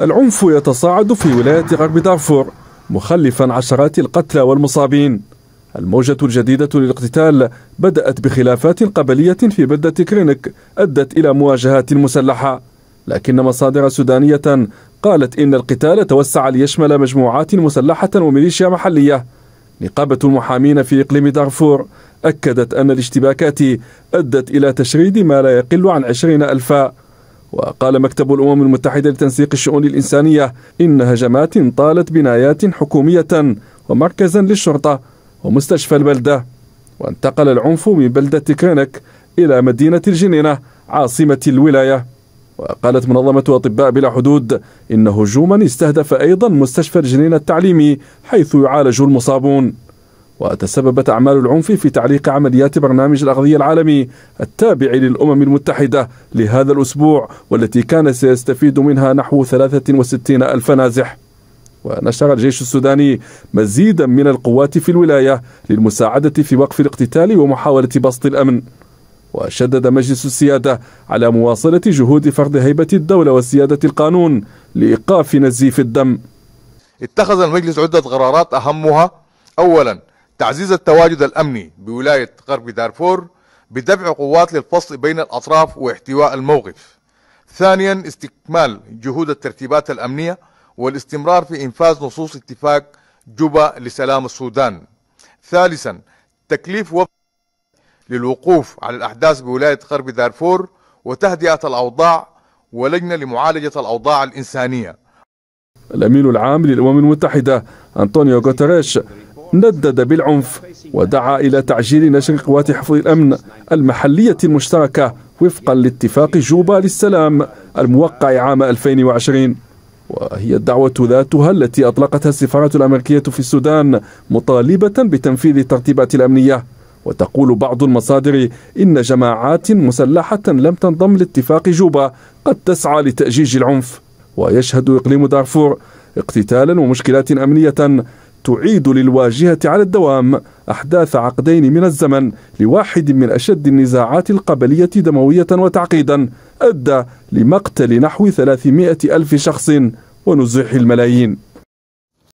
العنف يتصاعد في ولاية غرب دارفور مخلفا عشرات القتلى والمصابين. الموجة الجديدة للاقتتال بدأت بخلافات قبلية في بلدة كرينك أدت إلى مواجهات مسلحة، لكن مصادر سودانية قالت إن القتال توسع ليشمل مجموعات مسلحة وميليشيا محلية. نقابة المحامين في إقليم دارفور أكدت أن الاشتباكات أدت إلى تشريد ما لا يقل عن 20,000. وقال مكتب الأمم المتحدة لتنسيق الشؤون الإنسانية إن هجمات طالت بنايات حكومية ومركزا للشرطة ومستشفى البلدة. وانتقل العنف من بلدة كرينك إلى مدينة الجنينة عاصمة الولاية. وقالت منظمة أطباء بلا حدود إن هجوما استهدف أيضا مستشفى الجنينة التعليمي حيث يعالج المصابون. وتسببت أعمال العنف في تعليق عمليات برنامج الأغذية العالمي التابع للأمم المتحدة لهذا الأسبوع، والتي كان سيستفيد منها نحو 63,000 نازح. ونشر الجيش السوداني مزيدا من القوات في الولاية للمساعدة في وقف الاقتتال ومحاولة بسط الأمن. وشدد مجلس السيادة على مواصلة جهود فرض هيبة الدولة وسيادة القانون لإيقاف نزيف الدم. اتخذ المجلس عدة قرارات أهمها: أولا، تعزيز التواجد الأمني بولاية غرب دارفور بدفع قوات للفصل بين الأطراف واحتواء الموقف. ثانيا، استكمال جهود الترتيبات الأمنية والاستمرار في إنفاذ نصوص اتفاق جوبا لسلام السودان. ثالثا، تكليف وفد للوقوف على الأحداث بولاية غرب دارفور وتهدئة الأوضاع ولجنة لمعالجة الأوضاع الإنسانية. الأمين العام للأمم المتحدة أنطونيو غوتيريش ندد بالعنف ودعا إلى تعجيل نشر قوات حفظ الأمن المحلية المشتركة وفقا لاتفاق جوبا للسلام الموقع عام 2020، وهي الدعوة ذاتها التي أطلقتها السفارة الأمريكية في السودان مطالبة بتنفيذ الترتيبات الأمنية. وتقول بعض المصادر إن جماعات مسلحة لم تنضم لاتفاق جوبا قد تسعى لتأجيج العنف. ويشهد إقليم دارفور اقتتالا ومشكلات أمنية تعيد للواجهة على الدوام أحداث عقدين من الزمن لواحد من أشد النزاعات القبلية دموية وتعقيدا أدى لمقتل نحو 300,000 شخص ونزوح الملايين.